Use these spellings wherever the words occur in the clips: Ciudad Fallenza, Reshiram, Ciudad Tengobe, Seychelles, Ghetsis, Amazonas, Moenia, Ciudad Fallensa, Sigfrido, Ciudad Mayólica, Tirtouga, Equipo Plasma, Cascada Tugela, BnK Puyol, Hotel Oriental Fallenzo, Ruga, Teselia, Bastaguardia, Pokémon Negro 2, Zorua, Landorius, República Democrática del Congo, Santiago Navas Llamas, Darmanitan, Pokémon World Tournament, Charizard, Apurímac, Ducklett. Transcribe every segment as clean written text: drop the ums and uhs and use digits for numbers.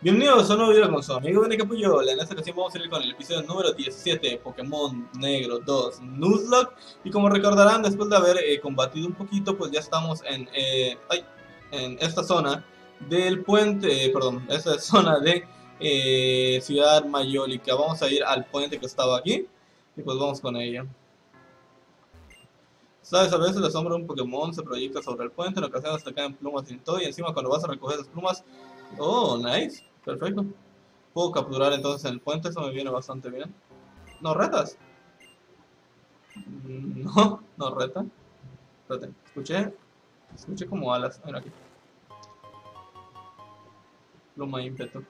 Bienvenidos a un nuevo video con su amigo BnK Puyol. En esta ocasión vamos a ir con el episodio número 17 de Pokémon Negro 2 Nuzlocke. Y como recordarán, después de haber combatido un poquito, pues ya estamos en esta zona del puente, perdón, esta zona de Ciudad Mayólica. Vamos a ir al puente que estaba aquí y pues vamos con ella. Sabes, a veces la sombra de un Pokémon se proyecta sobre el puente, en ocasiones te caen plumas de todo y encima cuando vas a recoger esas plumas... Oh, nice, perfecto. Puedo capturar entonces en el puente, eso me viene bastante bien. ¿No retas? No, no reta. Espérate, escuché como alas, mira aquí. Pluma de ímpetu.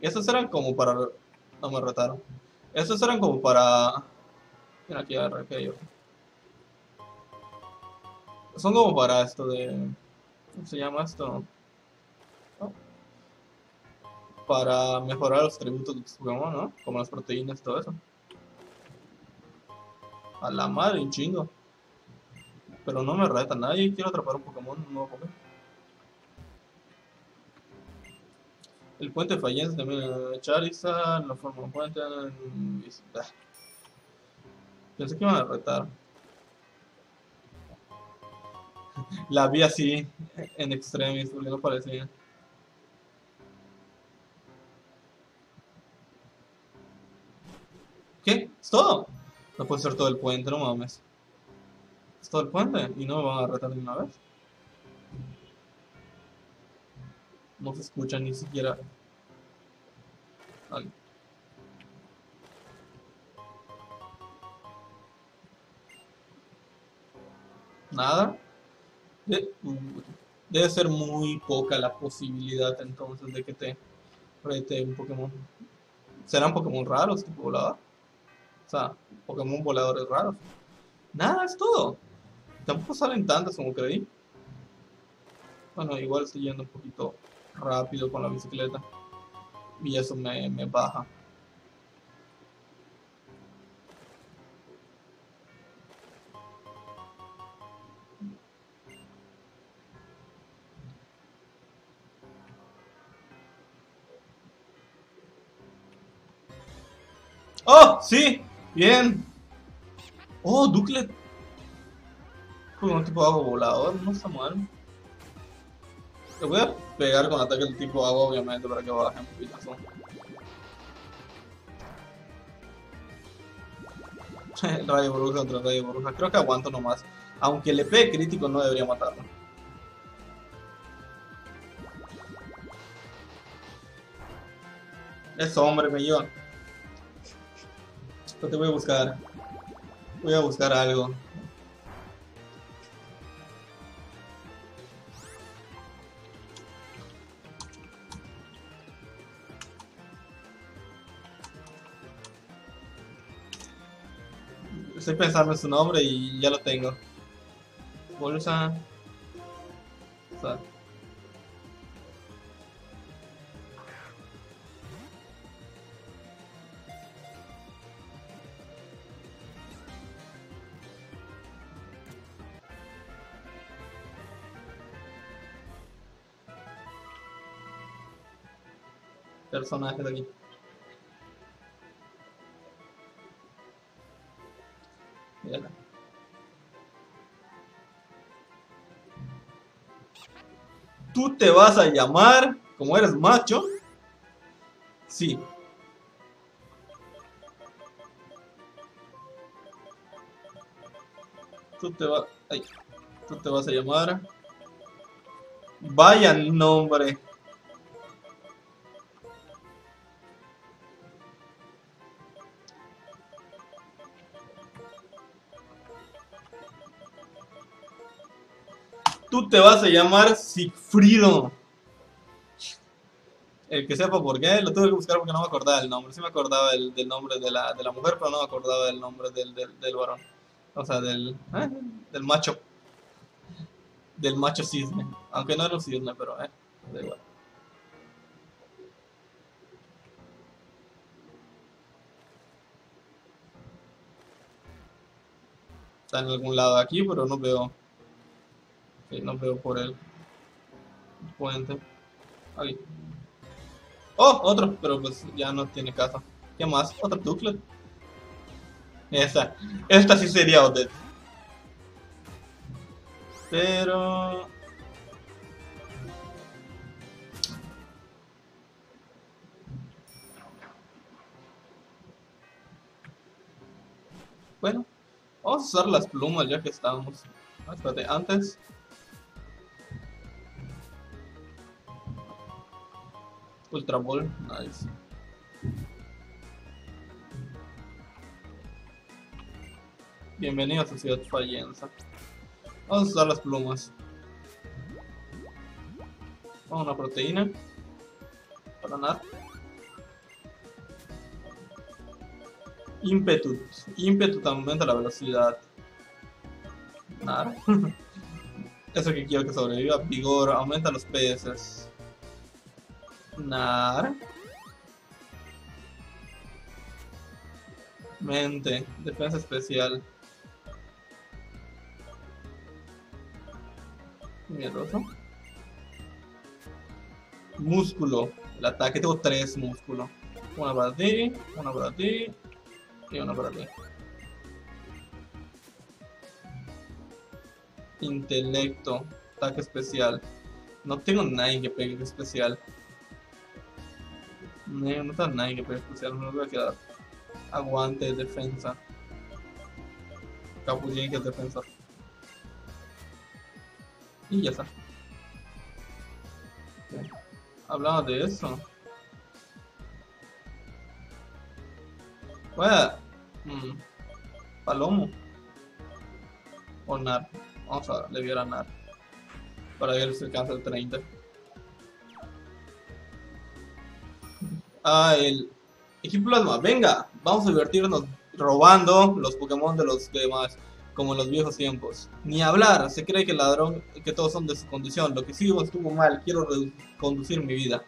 Estos eran como para... No me retaron. Estos eran como para... Mira aquí, agarra, que hay otro. Son como para esto de... ¿Cómo se llama esto? Para mejorar los atributos de tus Pokémon, ¿no? Como las proteínas, todo eso. A la madre, un chingo. Pero no me reta nadie. Quiero atrapar un Pokémon, un nuevo Pokémon. El puente Fallenza también. Charizard, la forma de puente. Pensé que iban a retar. La vi así, en extremis, porque no parecía. ¿Qué? ¿Es todo? No puede ser todo el puente, no mames. ¿Es todo el puente? ¿Y no me van a retar de una vez? No se escucha ni siquiera. Dale. Nada. Debe ser muy poca la posibilidad entonces de que te rete un Pokémon. ¿Serán Pokémon raros tipo volador? O sea, Pokémon voladores raros. Nada, es todo. Tampoco salen tantas como creí. Bueno, igual estoy yendo un poquito rápido con la bicicleta. Y eso me baja. ¡Oh! ¡Sí! ¡Bien! ¡Oh, Ducklett! Como un tipo de agua volador, no está mal. Le voy a pegar con ataque del tipo agua, obviamente, para que baje un pitazo. Rayo burbuja contra rayo burbuja. Creo que aguanto nomás. Aunque le pegue crítico, no debería matarlo. Eso, hombre, me lleva. Te voy a buscar. Voy a buscar algo. Estoy pensando en su nombre y ya lo tengo. Bolsa. Sal. Personajes aquí. Mírala. Tú te vas a llamar, como eres macho. Sí. Tú te vas a llamar. Vaya nombre. Tú te vas a llamar Sigfrido. El que sepa por qué, lo tuve que buscar porque no me acordaba del nombre. Sí me acordaba del nombre de la mujer, pero no me acordaba del nombre del varón. O sea, del macho. Del macho cisne. Aunque no era un cisne, pero da igual. Está en algún lado aquí, pero no veo. No veo por el puente. Ahí. Oh, otro, pero pues ya no tiene caso. ¿Qué más? Otro Ducklett. Esta sí sería Odette. Pero... bueno, vamos a usar las plumas ya que estamos. Espérate, antes... Ultra Ball, nice. Bienvenidos a Ciudad Fallensa. Vamos a usar las plumas. Vamos a una proteína. Para nada. Ímpetu. Ímpetu también aumenta la velocidad. Nada. Eso que quiero que sobreviva. Vigor. Aumenta los PS. Nada. Mente. Defensa especial. Miedoso. Músculo. El ataque. Tengo tres músculos. Una para ti. Una para ti. Y una para ti. Intelecto. Ataque especial. No tengo nadie que pegue especial. No está nadie que pegue especial. Me voy a quedar. Aguante. Defensa. Capullín que es defensa. Y ya está. Okay. Hablamos de eso. Bueno, Palomo. O Nar. Vamos a ver, le voy a Nar. Para ver si alcanza el 30. Ah, el Equipo Plasma. Venga, vamos a divertirnos robando los Pokémon de los demás. Como en los viejos tiempos. Ni hablar, se cree que el ladrón, que todos son de su condición. Lo que sí estuvo mal, quiero reconducir mi vida.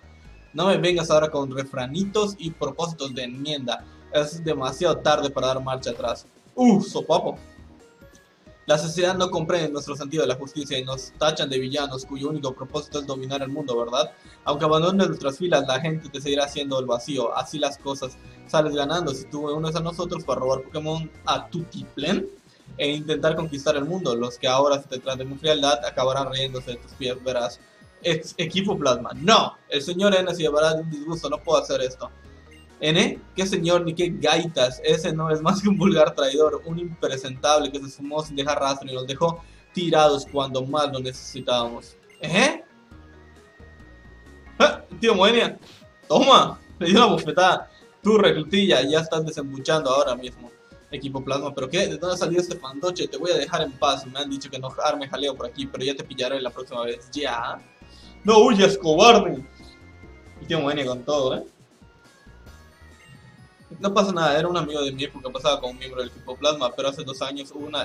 No me vengas ahora con refranitos y propósitos de enmienda. Es demasiado tarde para dar marcha atrás. Sopapo. La sociedad no comprende nuestro sentido de la justicia y nos tachan de villanos cuyo único propósito es dominar el mundo, ¿verdad? Aunque abandones nuestras filas, la gente te seguirá haciendo el vacío. Así las cosas, sales ganando si tú unes a nosotros para robar Pokémon a Tutiplén. E intentar conquistar el mundo. Los que ahora se te tratan con frialdad acabarán riéndose de tus pies, verás. Equipo Plasma. ¡No! El señor N se llevará de un disgusto, no puedo hacer esto. ¿N? ¿Qué señor ni qué gaitas? Ese no es más que un vulgar traidor, un impresentable que se sumó sin dejar rastro y nos dejó tirados cuando más lo necesitábamos. Tío Moenia, toma, le dio una bofetada. Tú, reclutilla, ya estás desembuchando ahora mismo. Equipo Plasma, ¿pero qué? ¿De dónde ha salido este fantoche? Te voy a dejar en paz. Me han dicho que no arme jaleo por aquí, pero ya te pillaré la próxima vez. ¡Ya! ¡No huyas, cobarde! El tío Moenia con todo, ¿eh? No pasa nada, era un amigo de mi época pasada como miembro del Equipo Plasma, pero hace 2 años hubo una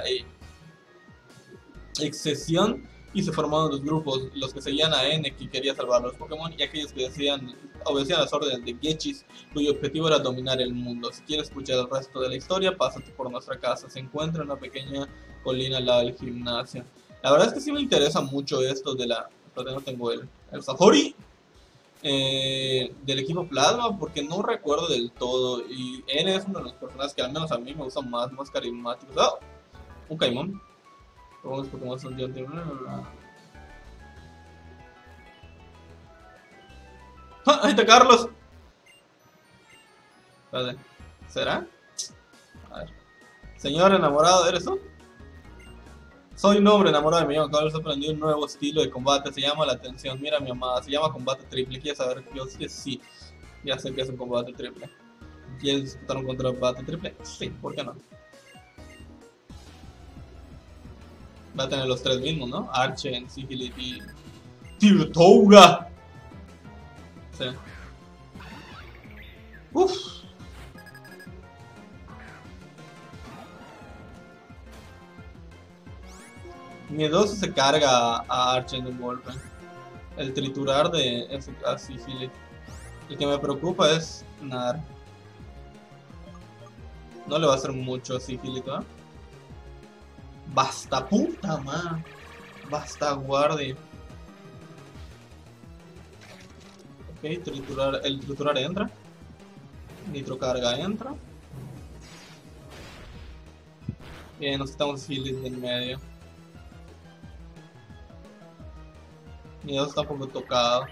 excesión y se formaron 2 grupos, los que seguían a N, que quería salvar a los Pokémon, y aquellos que obedecían las órdenes de Ghetsis, cuyo objetivo era dominar el mundo. Si quieres escuchar el resto de la historia, pásate por nuestra casa. Se encuentra en una pequeña colina al lado del gimnasio. La verdad es que sí me interesa mucho esto de la... Pero no tengo el Safori del Equipo Plasma, porque no recuerdo del todo. Y N es uno de los personajes que al menos a mí me gustan más carismáticos. ¡Oh! Un caimón. ¡Ah! ¡Ahí está Carlos! Vale. ¿Será? A ver. Señor enamorado, ¿eres tú? Soy un hombre enamorado de mi mamá. Carlos aprendió un nuevo estilo de combate. Se llama la atención. Mira, mi amada. Se llama combate triple. ¿Quieres saber qué es? Sí. Ya sé que es un combate triple. ¿Quieres disputar un combate triple? Sí, ¿por qué no? Va a tener los 3 mismos, ¿no? Archen, Sigilit y... ¡Tirtouga! Sí. ¡Uff! Miedoso se carga a Archen de un golpe. El triturar de a Sigilit. El que me preocupa es... Nar. No le va a hacer mucho a Sigilit, ¿verdad? Basta puta man, basta guardia. Ok, el triturar entra. Nitrocarga entra. Bien, nos quitamos healing de en medio. Miedo está un poco tocado.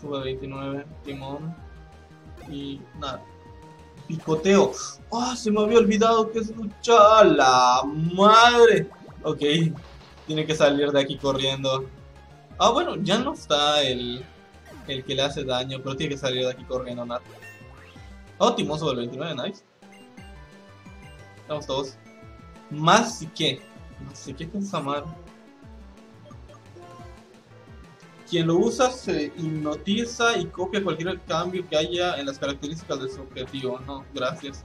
Sube 29, timón. Y nada. Picoteo. ¡Ah! Oh, se me había olvidado que es lucha. ¡La madre! Ok. Tiene que salir de aquí corriendo. Ah, bueno, ya no está el que le hace daño, pero tiene que salir de aquí corriendo, Nat. Oh, timón sobre el 29, nice. Estamos todos. Más que. Así que con Samar. Quien lo usa se hipnotiza y copia cualquier cambio que haya en las características de su objetivo. No, gracias.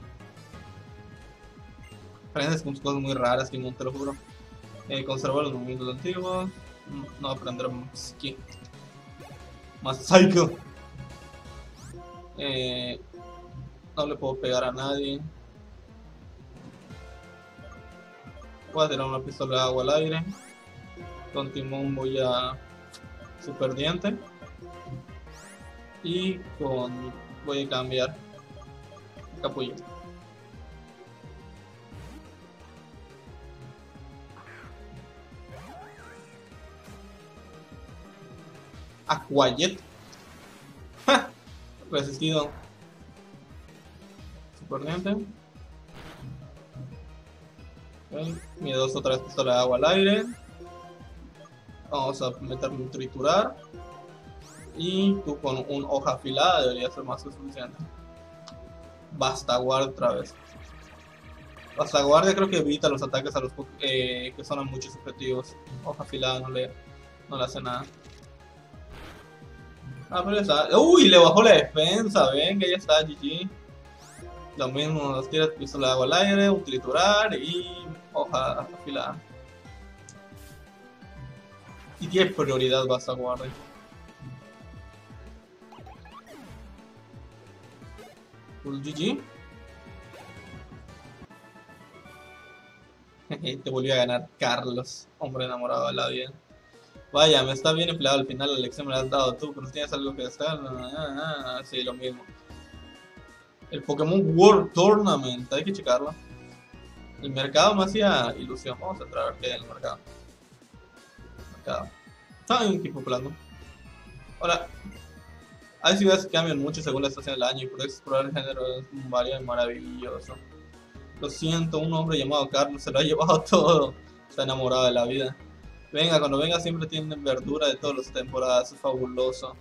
Aprendes con cosas muy raras, Timón, te lo juro. Conservar los movimientos antiguos. No aprender más que. Más psycho. No le puedo pegar a nadie. Voy a tirar una pistola de agua al aire. Con timón voy a super diente. Y con... voy a cambiar capullo. Aquajet. ¡Ja! Resistido. Super diente. Miedoso, otra vez pistola de agua al aire. Vamos a meterle un triturar. Y tú con una hoja afilada debería ser más que suficiente. Bastaguardia otra vez. Bastaguardia creo que evita los ataques a los que son a muchos objetivos. Hoja afilada no le hace nada. Ah, pero ya está. Uy, le bajó la defensa. Venga, ya está, GG. Lo mismo, nos tiras pistola de agua al aire, un triturar y hoja afilada. Y tiene prioridad vas a guardar. Full GG. Te volvió a ganar Carlos, hombre enamorado de la vida. Vaya, me está bien empleado al final, la lección me la has dado tú, pero tienes algo que destacar. Sí, lo mismo. El Pokémon World Tournament, hay que checarlo. El mercado me hacía ilusión. Vamos a entrar a ver qué hay en el mercado. Mercado. Ah, hay un equipo plasma. Ahora, hay ciudades que cambian mucho según la estación del año y por explorar el género es un vario maravilloso. Lo siento, un hombre llamado Carlos se lo ha llevado todo. Está enamorado de la vida. Venga, cuando venga siempre tienen verdura de todas las temporadas, es fabuloso.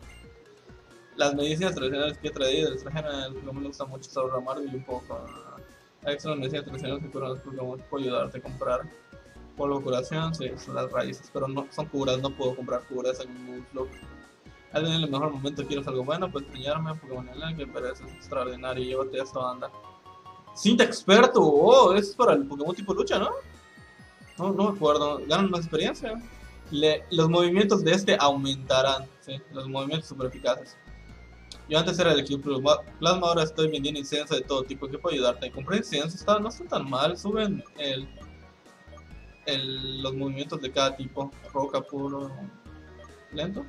Las medicinas tradicionales que he traído del extranjero no me gusta mucho, sabor amargo y un poco. Hay extra medicinas tradicionales que curan los Pokémon, puedo ayudarte a comprar. Polvo curación, sí, son las raíces, pero no son curas, no puedo comprar curas en un Nuzlocke. Al tener el mejor momento, quieres algo bueno, puedes enseñarme a Pokémon Negro, que parece extraordinario, llévate a esta banda. Cinta experto, oh, es para el Pokémon tipo lucha, ¿no? No me acuerdo, ganan más experiencia. Los movimientos de este aumentarán, sí, los movimientos super eficaces. Yo antes era el equipo plasma, ahora estoy vendiendo incienso de todo tipo que puedo ayudarte. Compré incienso, no están tan mal, suben los movimientos de cada tipo. Roca, puro, lento.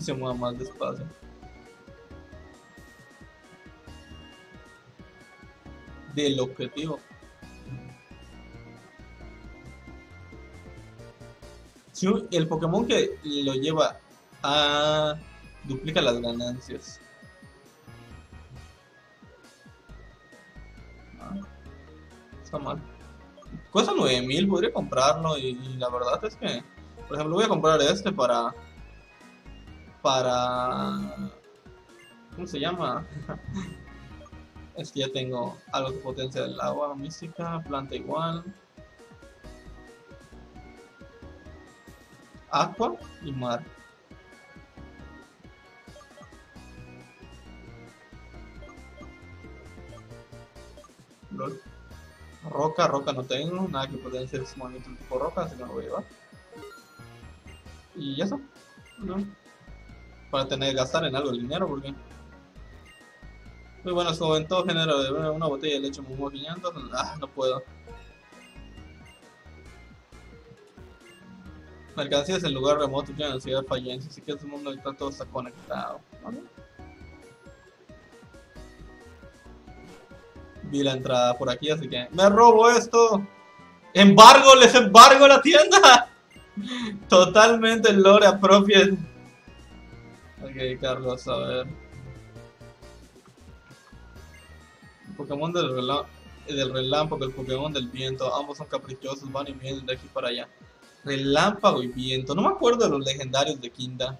Se mueva más despacio. Del objetivo. Si el Pokémon que lo lleva a... duplica las ganancias. Ah, está mal. Cuesta 9000, podría comprarlo y la verdad es que... Por ejemplo, voy a comprar este para... ¿Cómo se llama? Es que ya tengo algo de potencia del agua mística, planta igual. Agua y mar. Lol. Roca no tengo, nada que pueda hacer ese movimiento tipo roca, así que no lo voy a llevar. Y eso, ¿no? Para tener que gastar en algo el dinero, porque Muy bueno, joven, todo género de una botella de leche muy 500. Ah, no puedo. Mercancías es el lugar remoto de la ciudad Fallenza, así que es un mundo que está todo conectado. ¿Vale? Vi la entrada por aquí, así que me robo esto. ¡Embargo! ¡Les embargo la tienda! Totalmente lore apropio. Ok, Carlos, a ver. El Pokémon del relámpago, el Pokémon del viento. Ambos son caprichosos, van y vienen de aquí para allá. Relámpago y viento. No me acuerdo de los legendarios de Quinta.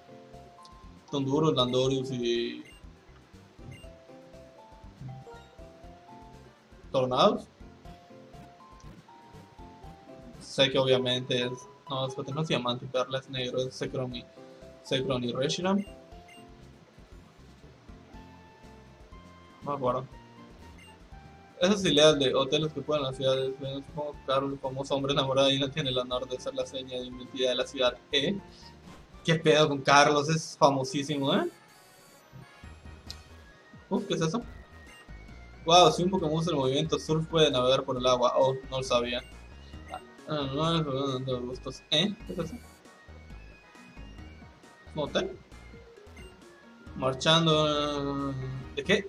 Tonduros, Landorius y... Tornados. Sé que obviamente es... No, es que no es diamante y perla, es negro, es Secron y Reshiram. No me acuerdo. Esas ideas de hoteles que pueden las ciudades, supongo que Carlos, el famoso hombre enamorado, y no tiene el honor de ser la seña de identidad de la ciudad, ¿eh? ¿Qué pedo con Carlos? Es famosísimo, ¿eh? ¿Qué es eso? Wow, si un Pokémon usa el movimiento surf puede navegar por el agua. Oh, no lo sabía. No, gustos. ¿Qué es eso? ¿Un hotel? Marchando... ¿De qué?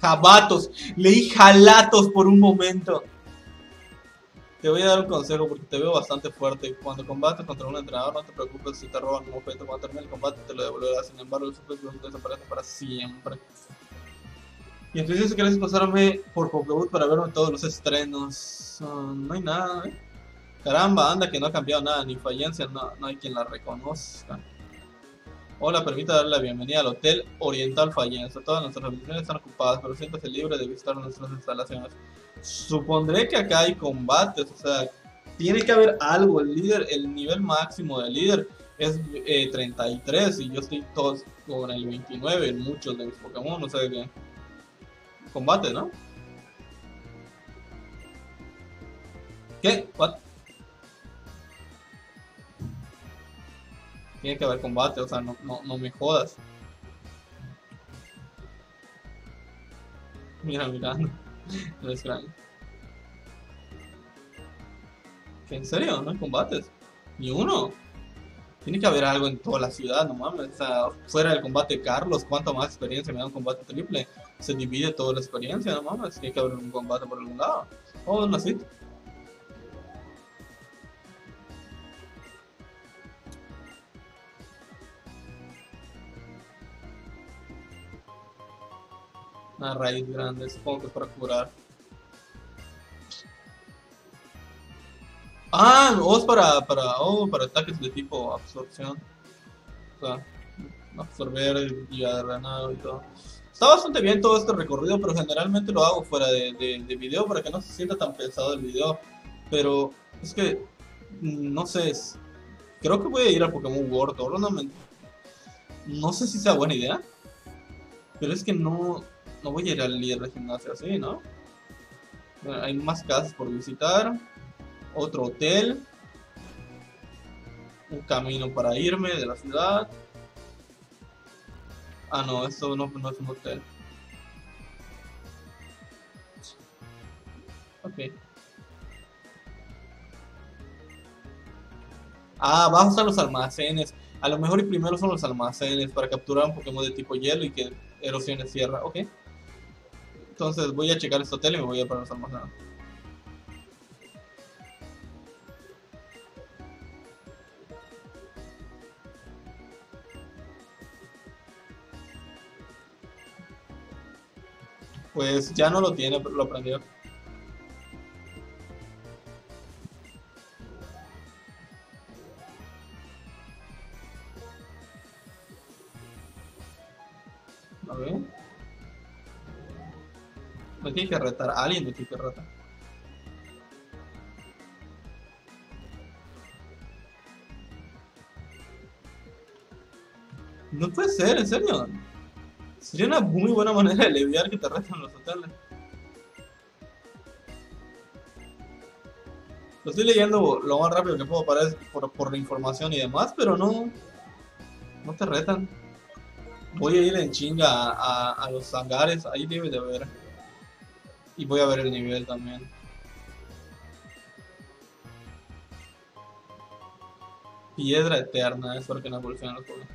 Jabatos. Leí jalatos por un momento. Te voy a dar un consejo porque te veo bastante fuerte. Cuando combates contra un entrenador, no te preocupes si te roban un objeto. Cuando termine el combate te lo devolverá. Sin embargo, el super desaparece para siempre. Y entonces querés pasarme por Pokémon para verme todos los estrenos. No hay nada, ¿eh? Caramba, anda que no ha cambiado nada. Ni Fallencia, no hay quien la reconozca. Hola, permita darle la bienvenida al Hotel Oriental Fallenzo. Todas nuestras habitaciones están ocupadas, pero siéntase libre de visitar nuestras instalaciones. Supondré que acá hay combates, o sea, tiene que haber algo. El líder, el nivel máximo del líder es 33 y yo estoy todos con el 29 en muchos de mis Pokémon, o sea que... Combate, ¿no? ¿Qué? ¿What? Tiene que haber combate, o sea, no me jodas. Mira, mirando. No es grande. ¿Que en serio? ¿No hay combates? Ni uno. Tiene que haber algo en toda la ciudad, no mames. O sea, fuera del combate Carlos, ¿cuánta más experiencia me da un combate triple? Se divide toda la experiencia, no mames. Tiene que haber un combate por algún lado. Oh, no sé. Una raíz grande, supongo que es para curar. Ah, no, es para ataques de tipo absorción. O sea, absorber y adrenado y todo. Está bastante bien todo este recorrido, pero generalmente lo hago fuera de video para que no se sienta tan pesado el video. Pero es que, no sé, creo que voy a ir a Pokémon World Tournament. No sé si sea buena idea, pero es que no voy a ir al líder de gimnasia así, ¿no? Bueno, hay más casas por visitar. Otro hotel. Un camino para irme de la ciudad. Ah, no, esto no es un hotel. Ok. Ah, vamos a los almacenes. A lo mejor y primero son los almacenes para capturar un Pokémon de tipo hielo y que erosione tierra. Ok. Entonces voy a checar este hotel y me voy a ir para los almacenes. Pues ya no lo tiene, pero lo aprendió. A ver. Me tiene que retar, alguien me tiene que retar. No puede ser, en serio. Sería una muy buena manera de aliviar que te restan los hoteles. Lo estoy leyendo lo más rápido que puedo para por la información y demás, pero no... No te retan. Voy a ir en chinga a los hangares, ahí debe de haber. Y voy a ver el nivel también. Piedra eterna, es porque no evolucionan los Pokémon.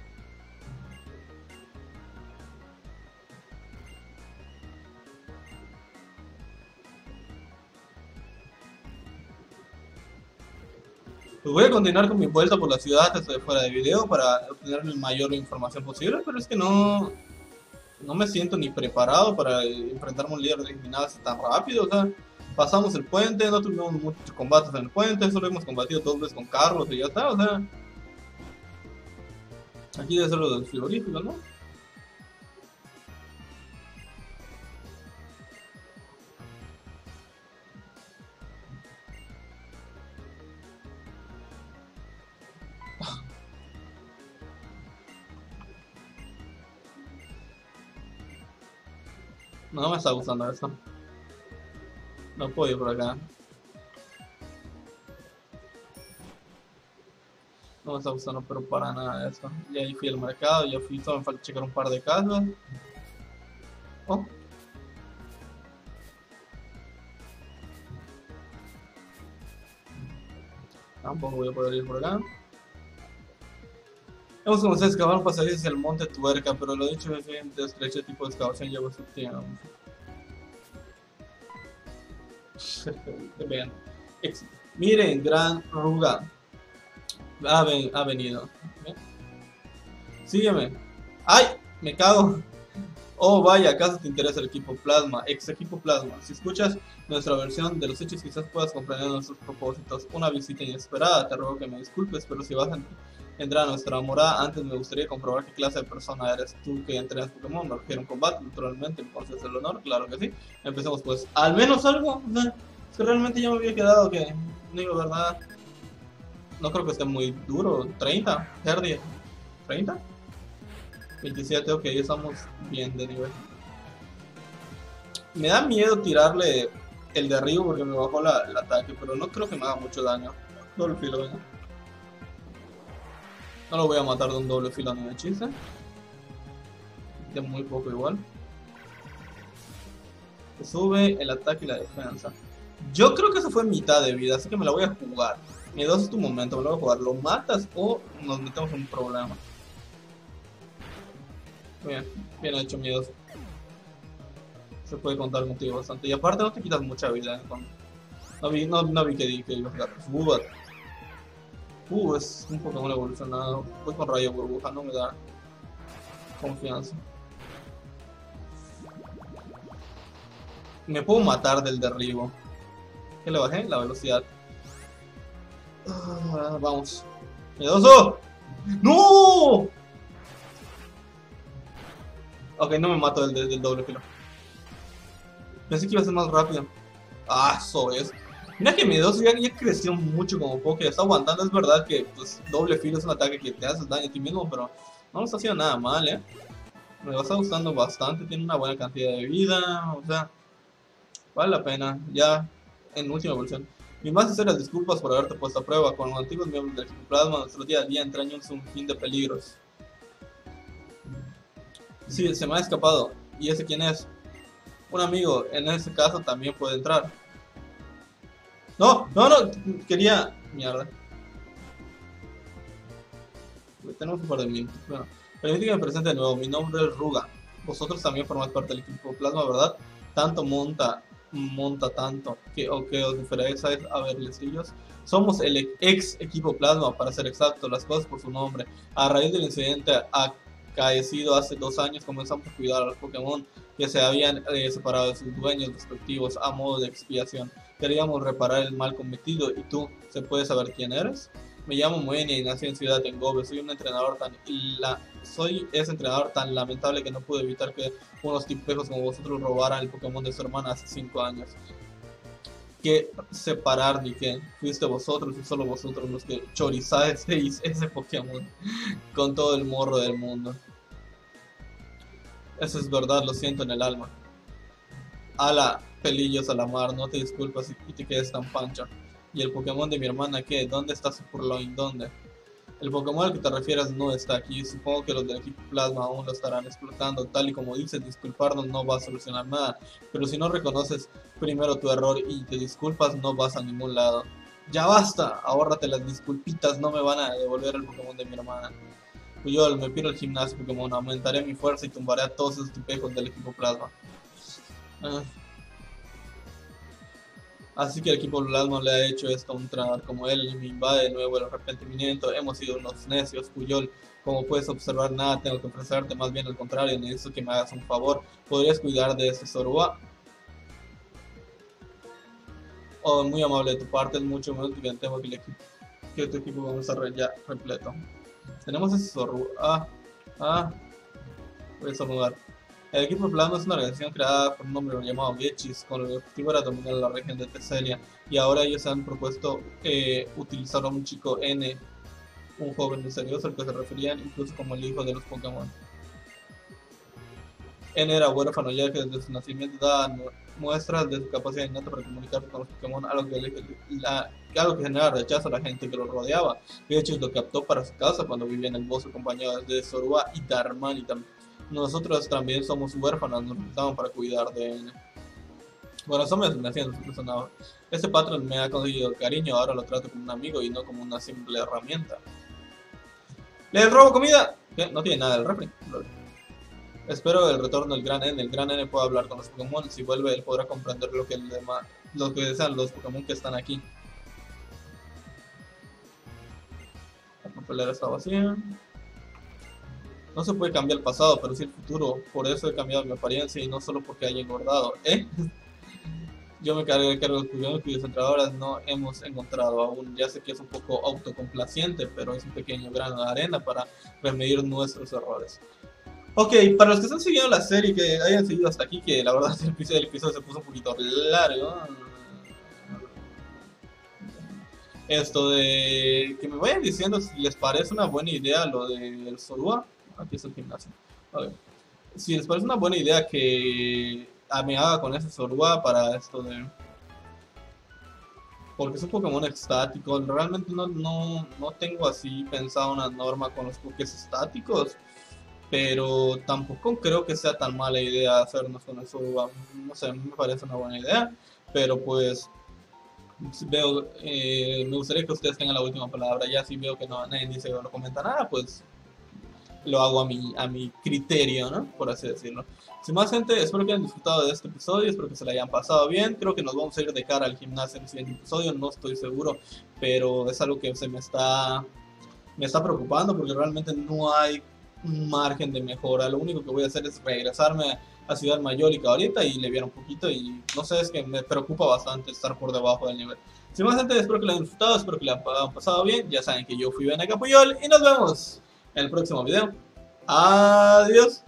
Pues voy a continuar con mi vuelta por la ciudad, estoy fuera de video para obtener la mayor información posible, pero es que no me siento ni preparado para enfrentarme a un líder de eliminadas tan rápido. O sea, pasamos el puente, no tuvimos muchos combates en el puente, solo hemos combatido dos veces con Carlos y ya está, o sea. Aquí debe ser lo del frigorífico, ¿no? No me está gustando eso. No puedo ir por acá. No me está gustando pero para nada eso. Ya ahí fui al mercado, ya fui, solo me falta checar un par de casas. Oh. Tampoco voy a poder ir por acá. Hemos comenzado a excavar un pasaje hacia el monte Tuerca, pero lo dicho es que este tipo de excavación lleva su tiempo. Vean. Miren, Gran Ruga ha venido. ¿Eh? Sígueme. ¡Ay! Me cago. Oh, vaya, ¿acaso te interesa el equipo Plasma? Equipo Plasma. Si escuchas nuestra versión de los hechos, quizás puedas comprender nuestros propósitos. Una visita inesperada. Te ruego que me disculpes, pero si vas a entrar a nuestra morada, antes me gustaría comprobar qué clase de persona eres tú que entrenas Pokémon. Me refiero a un combate, naturalmente, entonces el honor, claro que sí. Empecemos pues. Al menos algo. O sea, es que realmente yo me había quedado que no iba a ver nada. No creo que esté muy duro. 30, perdí. 30. 27, ok, ya estamos bien de nivel. Me da miedo tirarle el de arriba porque me bajó el ataque, pero no creo que me haga mucho daño. Doble filo, ¿no? No lo voy a matar de un doble filo ni de chiste. De muy poco igual. Se sube el ataque y la defensa. Yo creo que eso fue mitad de vida, así que me la voy a jugar. Mi 2 es tu momento, me la voy a jugar. ¿Lo matas o nos metemos en un problema? Bien, bien hecho, miedos. Se puede contar contigo bastante. Y aparte no te quitas mucha vida, ¿eh? No vi que iba a jugar. Es un Pokémon evolucionado. Voy con rayo burbuja, no me da confianza. Me puedo matar del derribo. ¿Qué le bajé? La velocidad. Vamos. ¡Miedoso! ¡No! Ok, no me mato del doble filo. Pensé que iba a ser más rápido. Ah, eso es. Mira que mi 2 ya creció mucho como Poké. Está aguantando, es verdad que pues, doble filo es un ataque que te hace daño a ti mismo, pero no nos ha sido nada mal, ¿eh? Me va a estar gustando bastante, tiene una buena cantidad de vida, o sea, vale la pena, ya en última evolución. Mis más sinceras disculpas por haberte puesto a prueba. Con los antiguos miembros del equipo Plasma, nuestro día a día entraña un fin de peligros. Sí, se me ha escapado. ¿Y ese quién es? Un amigo, en ese caso también puede entrar. No, quería... Mierda. Tenemos un par de minutos. Bueno, permíteme que me presente de nuevo. Mi nombre es Ruga. Vosotros también formáis parte del equipo Plasma, ¿verdad? Tanto monta tanto. ¿Qué os diferenciáis? A ver, lesillos. Somos el ex equipo Plasma, para ser exacto, las cosas por su nombre. A raíz del incidente acaecido hace 2 años, comenzamos a cuidar a los Pokémon que se habían separado de sus dueños respectivos a modo de expiación. Queríamos reparar el mal cometido y tú, ¿se puede saber quién eres? Me llamo Moenia y nací en Ciudad Tengobe. Soy un entrenador tan lamentable que no pude evitar que unos tipejos como vosotros robaran el Pokémon de su hermana hace 5 años. Que separar ni que fuiste vosotros y solo vosotros los que chorizasteis ese Pokémon con todo el morro del mundo. Eso es verdad, lo siento en el alma. Ala, pelillos a la mar, no te disculpas y te quedes tan pancha. ¿Y el Pokémon de mi hermana qué? ¿Dónde está su purloin? ¿Dónde? El Pokémon al que te refieres no está aquí, supongo que los del equipo Plasma aún lo estarán explotando. Tal y como dices, disculparnos no va a solucionar nada, pero si no reconoces primero tu error y te disculpas no vas a ningún lado. Ya basta, ahórrate las disculpitas, no me van a devolver el Pokémon de mi hermana. Puyol, me piro al gimnasio Pokémon, aumentaré mi fuerza y tumbaré a todos esos tipejos del equipo Plasma. Así que el equipo Plasma le ha hecho esto a un traidor como él, me invade de nuevo el arrepentimiento, hemos sido unos necios, Puyol, como puedes observar nada tengo que ofrecerte, más bien al contrario, necesito que me hagas un favor, ¿podrías cuidar de ese Zorua? Oh, muy amable de tu parte, es mucho menos que tu equipo vamos a ya repleto. Tenemos ese Zorua, voy a saludar. El equipo Plasma es una organización creada por un hombre llamado Ghetsis, con el objetivo de dominar la región de Teselia, y ahora ellos han propuesto utilizar a un chico N, un joven misterioso al que se referían incluso como el hijo de los Pokémon. N era huérfano ya que desde su nacimiento daba muestras de su capacidad innata para comunicarse con los Pokémon, algo que generaba rechazo a la gente que lo rodeaba. Ghetsis lo captó para su casa cuando vivía en el bosque acompañado de Zorua y Darmanitan. Nosotros también somos huérfanos, nos necesitamos para cuidar de él. Bueno, eso me haciendo personal. Este patrón me ha conseguido cariño, ahora lo trato como un amigo y no como una simple herramienta. ¡Les robo comida! ¿Qué? No tiene nada del refri. Espero el retorno del Gran N. El Gran N puede hablar con los Pokémon. Si vuelve, él podrá comprender lo que desean los Pokémon que están aquí. La papelera está vacía. No se puede cambiar el pasado, pero sí el futuro. Por eso he cambiado mi apariencia y no solo porque haya engordado. Yo me cargo de los Puyol cuyos entradoras no hemos encontrado aún. Ya sé que es un poco autocomplaciente, pero es un pequeño grano de arena para remedir nuestros errores. Ok, para los que están siguiendo la serie, que hayan seguido hasta aquí, que la verdad el episodio se puso un poquito largo. Esto de que me vayan diciendo si les parece una buena idea lo del Zorua. Aquí es el gimnasio. Okay. Si les parece una buena idea que me haga con ese Zorua para esto de... Porque es un Pokémon estático. Realmente no tengo así pensado una norma con los Pokés estáticos. Pero tampoco creo que sea tan mala idea hacernos con el Zorua. No sé, me parece una buena idea. Pero pues... veo, me gustaría que ustedes tengan la última palabra. Ya si veo que no, nadie dice o no comenta nada, pues... lo hago a mi criterio, ¿no? Por así decirlo. Sin más, gente, espero que hayan disfrutado de este episodio, espero que se lo hayan pasado bien. Creo que nos vamos a ir de cara al gimnasio en el siguiente episodio, no estoy seguro, pero es algo que me está preocupando porque realmente no hay un margen de mejora. Lo único que voy a hacer es regresarme a Ciudad Mayólica ahorita y le viera un poquito y no sé, es que me preocupa bastante estar por debajo del nivel. Sin más, gente, espero que lo hayan disfrutado, espero que lo hayan pasado bien. Ya saben que yo fui BnK Puyol y nos vemos en el próximo video. Adiós.